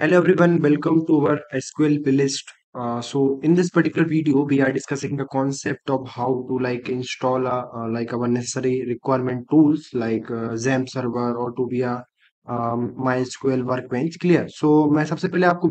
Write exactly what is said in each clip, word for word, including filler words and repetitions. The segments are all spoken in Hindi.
Hello everyone, welcome to our S Q L playlist. Uh, so in this particular video, we are discussing the concept of how to like install a, uh, like our necessary requirement tools like uh, XAMPP server or to be a um, MySQL Workbench. Clear? So मैं सबसे पहले आपको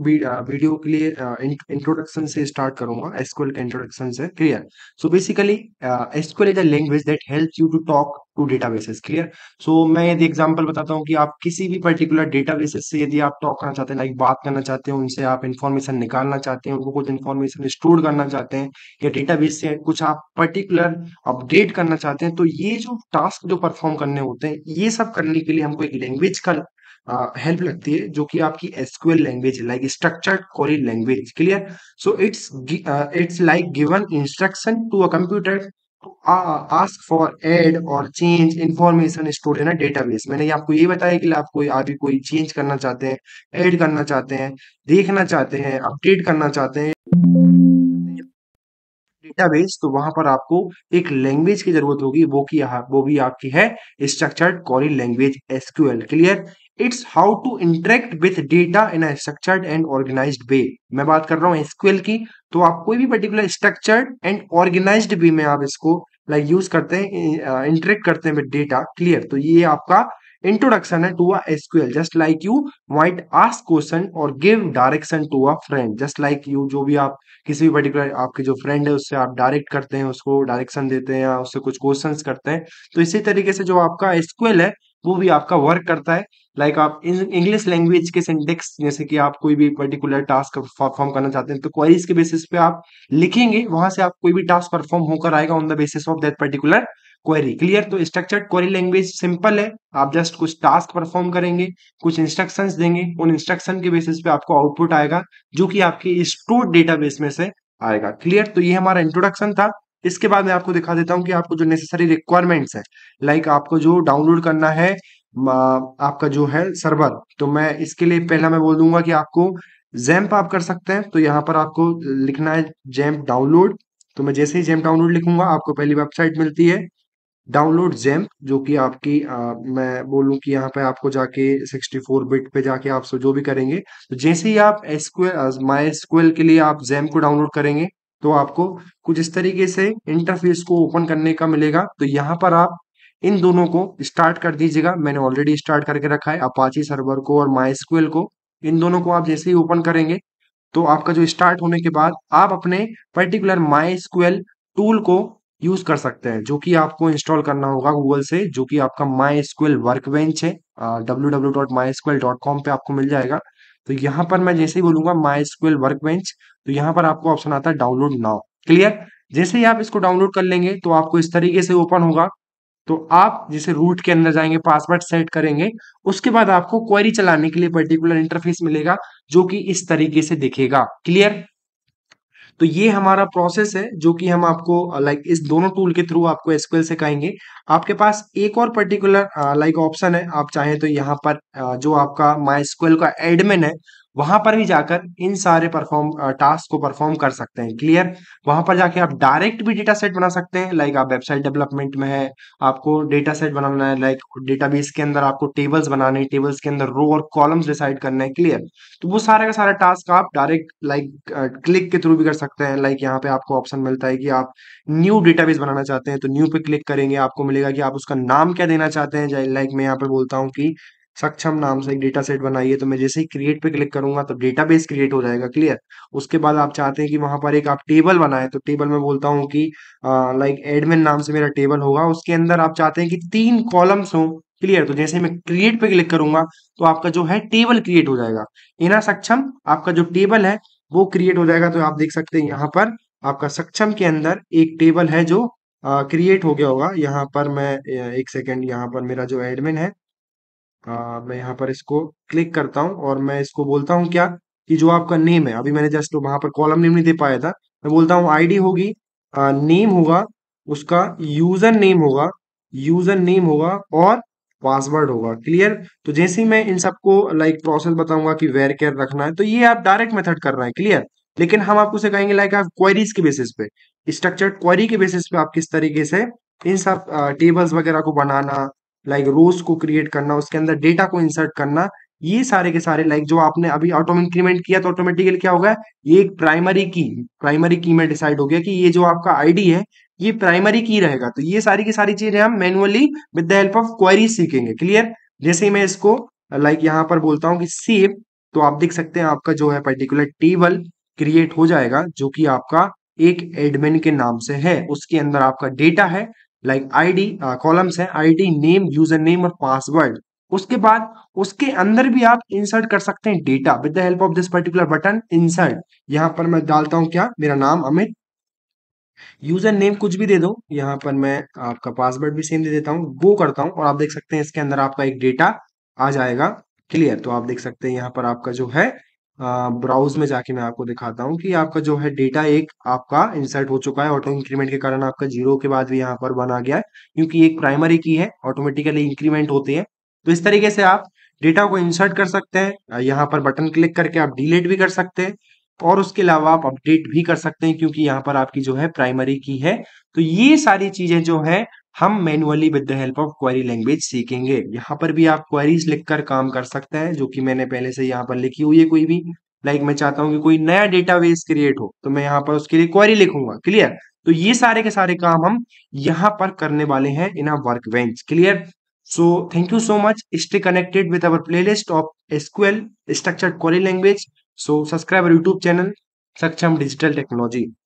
वीडियो के लिए इंट्रोडक्शन से स्टार्ट करूँगा, S Q L के इंट्रोडक्शन से. Clear? So basically, uh, S Q L is a language that helps you to talk to databases. Clear? So मैं यदि एग्जांपल बताता हूँ कि आप किसी भी पर्टिकुलर डेटाबेसेस से यदि आप टॉक करना चाहते हैं, लाइक बात करना चाहते हैं, उनसे आप इन्फॉर्मेशन निकालना चाहते हैं, उनको कुछ इन्फॉर्मेशन स्टोर करना चाहते हैं, या डेटाबेस से कुछ आप पर्टिकुलर अपडेट करना चाहते हैं, तो ये जो टास्क जो परफॉर्म करने होते हैं, ये सब करने के लिए हमको एक लैंग्वेज का हेल्प uh, लगती है, जो कि आपकी S Q L language, like structured query language. Clear? So it's it's like given instruction to a computer ask for add or change information stored in a database. मैंने आपको ये बताया कि आपको आप कोई चेंज करना चाहते हैं, ऐड करना चाहते हैं, देखना चाहते हैं, अपडेट करना चाहते हैं डेटाबेस, तो वहां पर आपको एक लैंग्वेज की जरूरत होगी, वो की वो भी आपकी है structured query language S Q L. Clear? It's how to interact with data in a structured and organised way. मैं बात कर रहा हूँ S Q L की, तो आप कोई भी particular structured and organised way में आप इसको लाइक यूज करते हैं, इंटरेक्ट करते हैं विद डेटा. क्लियर? तो ये आपका इंट्रोडक्शन है to a S Q L. Just like you might ask question और give direction to a friend. Just like you, जो भी आप किसी भी पर्टिकुलर आपके जो फ्रेंड है उससे आप डायरेक्ट करते हैं, उसको डायरेक्शन देते हैं या उससे कुछ क्वेश्चन करते हैं, तो इसी तरीके से जो आपका S Q L है वो भी आपका वर्क करता है. लाइक like आप इंग्लिश लैंग्वेज के सिंटेक्स, जैसे कि आप कोई भी पर्टिकुलर टास्क परफॉर्म करना चाहते हैं, तो क्वेरीज के बेसिस पे आप लिखेंगे, वहां से आप कोई भी टास्क परफॉर्म होकर आएगा on the basis of that particular query. Clear? तो स्ट्रक्चर्ड क्वेरी लैंग्वेज सिंपल है, आप जस्ट कुछ टास्क परफॉर्म करेंगे, कुछ इंस्ट्रक्शंस देंगे, उन इंस्ट्रक्शन के बेसिस पे आपको आउटपुट आएगा जो कि आपके स्टोर्ड डेटाबेस में से आएगा. क्लियर? तो ये हमारा इंट्रोडक्शन था. इसके बाद मैं आपको दिखा देता हूँ कि आपको जो नेसेसरी रिक्वायरमेंट्स है, लाइक आपको जो डाउनलोड करना है आपका जो है सर्वर, तो मैं इसके लिए पहला मैं बोल दूंगा कि आपको XAMPP आप कर सकते हैं. तो यहाँ पर आपको लिखना है XAMPP डाउनलोड. तो मैं जैसे ही XAMPP डाउनलोड लिखूंगा, आपको पहली वेबसाइट मिलती है डाउनलोड XAMPP, जो कि आपकी आ, मैं बोलूं कि यहाँ पे आपको जाके सिक्सटी फोर बिट पे जाके आप सो जो भी करेंगे, तो जैसे ही आप एसक्यूएल माईएसक्यूएल के लिए आप XAMPP को डाउनलोड करेंगे, तो आपको कुछ इस तरीके से इंटरफेस को ओपन करने का मिलेगा. तो यहाँ पर आप इन दोनों को स्टार्ट कर दीजिएगा. मैंने ऑलरेडी स्टार्ट करके रखा है अपाची सर्वर को और MySQL को. इन दोनों को आप जैसे ही ओपन करेंगे, तो आपका जो स्टार्ट होने के बाद आप अपने पर्टिकुलर MySQL टूल को यूज कर सकते हैं, जो कि आपको इंस्टॉल करना होगा गूगल से, जो कि आपका MySQL Workbench है. W W W dot my S Q L dot com पे आपको मिल जाएगा. तो यहाँ पर मैं जैसे ही बोलूंगा MySQL Workbench, तो यहाँ पर आपको ऑप्शन आता है डाउनलोड नाउ. क्लियर? जैसे ही आप इसको डाउनलोड कर लेंगे, तो आपको इस तरीके से ओपन होगा. तो आप जैसे रूट के अंदर जाएंगे, पासवर्ड सेट करेंगे, उसके बाद आपको क्वेरी चलाने के लिए पर्टिकुलर इंटरफेस मिलेगा, जो कि इस तरीके से दिखेगा. क्लियर? तो ये हमारा प्रोसेस है, जो कि हम आपको लाइक इस दोनों टूल के थ्रू आपको S Q L से कहेंगे. आपके पास एक और पर्टिकुलर लाइक ऑप्शन है, आप चाहें तो यहाँ पर आ, जो आपका MySQL का एडमिन है, वहां पर भी जाकर इन सारे परफॉर्म टास्क को परफॉर्म कर सकते हैं. क्लियर? वहां पर जाके आप डायरेक्ट भी डेटा सेट बना सकते हैं. लाइक आप वेबसाइट डेवलपमेंट में है, आपको डेटा सेट बनाना है, लाइक डेटाबेस के अंदर आपको टेबल्स बनाने, टेबल्स के अंदर रो और कॉलम्स डिसाइड करना है. क्लियर? तो वो सारा का सारा टास्क आप डायरेक्ट लाइक क्लिक के थ्रू भी कर सकते हैं. लाइक यहाँ पे आपको ऑप्शन मिलता है कि आप न्यू डेटाबेस बनाना चाहते हैं, तो न्यू पे क्लिक करेंगे, आपको मिलेगा कि आप उसका नाम क्या देना चाहते हैं. लाइक मैं यहाँ पे बोलता हूँ कि सक्षम नाम से एक डेटा सेट बनाइए, तो मैं जैसे ही क्रिएट पे क्लिक करूंगा, तो डेटाबेस क्रिएट हो जाएगा. क्लियर? उसके बाद आप चाहते हैं कि वहां पर एक आप टेबल बनाए, तो टेबल में बोलता हूँ कि लाइक एडमिन नाम से मेरा टेबल होगा, उसके अंदर आप चाहते हैं कि तीन कॉलम्स हो. क्लियर? तो जैसे मैं क्रिएट पे क्लिक करूंगा, तो आपका जो है टेबल क्रिएट हो जाएगा. इना सक्षम आपका जो टेबल है वो क्रिएट हो जाएगा. तो आप देख सकते हैं यहाँ पर आपका सक्षम के अंदर एक टेबल है जो क्रिएट हो गया होगा. यहाँ पर मैं एक सेकेंड, यहाँ पर मेरा जो एडमिन है, आ, मैं यहाँ पर इसको क्लिक करता हूँ और मैं इसको बोलता हूँ क्या कि जो आपका नेम है, अभी मैंने जस्ट वहां पर कॉलम नेम नहीं दे पाया था, मैं बोलता हूँ आईडी होगी, आ, नेम होगा, उसका यूजर नेम होगा, यूजर नेम होगा और पासवर्ड होगा. क्लियर? तो जैसे ही मैं इन सबको लाइक प्रोसेस बताऊंगा कि वेर केयर रखना है, तो ये आप डायरेक्ट मेथड कर रहे हैं. क्लियर? लेकिन हम आपको से कहेंगे लाइक आप क्वेरीज के बेसिस पे, स्ट्रक्चर्ड क्वेरी के बेसिस पे आप किस तरीके से इन सब टेबल्स वगैरह को बनाना, लाइक like रोज को क्रिएट करना, उसके अंदर डेटा को इंसर्ट करना, ये सारे के सारे लाइक जो आपने अभी ऑटो इंक्रीमेंट किया तो ऑटोमेटिकली क्या होगा, ये एक प्राइमरी की प्राइमरी की में डिसाइड हो गया कि ये जो आपका आईडी है ये प्राइमरी की रहेगा। तो ये सारी की सारी चीजें हम manually with the help of query सीखेंगे। क्लियर, जैसे मैं इसको लाइक यहाँ पर बोलता हूँ कि सेव, तो आप देख सकते हैं आपका जो है पर्टिकुलर टेबल क्रिएट हो जाएगा जो कि आपका एक एडमिन के नाम से है। उसके अंदर आपका डेटा है लाइक आईडी, कॉलम्स है आईडी, नेम, यूजर नेम और पासवर्ड। उसके बाद उसके अंदर भी आप इंसर्ट कर सकते हैं data with the help of this particular button insert. यहाँ पर मैं डालता हूँ क्या, मेरा नाम अमित, यूजर नेम कुछ भी दे दो, यहाँ पर मैं आपका पासवर्ड भी सेम दे देता हूँ, गो करता हूँ और आप देख सकते हैं इसके अंदर आपका एक डेटा आ जाएगा। क्लियर, तो आप देख सकते हैं यहाँ पर आपका जो है ब्राउज में जाके मैं आपको दिखाता हूँ कि आपका जो है डेटा एक आपका इंसर्ट हो चुका है। ऑटो इंक्रीमेंट के कारण आपका जीरो के बाद भी यहाँ पर वन आ गया है क्योंकि एक प्राइमरी की है, ऑटोमेटिकली इंक्रीमेंट होती है। तो इस तरीके से आप डेटा को इंसर्ट कर सकते हैं। यहाँ पर बटन क्लिक करके आप डिलीट भी कर सकते हैं और उसके अलावा आप अपडेट भी कर सकते हैं क्योंकि यहाँ पर आपकी जो है प्राइमरी की है। तो ये सारी चीजें जो है हम manually with the help of query language सीखेंगे। यहाँ पर भी आप क्वेरीज लिखकर काम कर सकते हैं जो कि मैंने पहले से यहाँ पर लिखी हुई है। कोई भी लाइक मैं चाहता हूँ कि कोई नया डेटाबेस क्रिएट हो तो मैं यहाँ पर उसके लिए क्वेरी लिखूंगा। क्लियर, तो ये सारे के सारे काम हम यहाँ पर करने वाले हैं in a workbench. Clear, so thank you so much, stay connected with our playlist of S Q L structured query language, so subscribe our YouTube channel Saksham Digital Technology।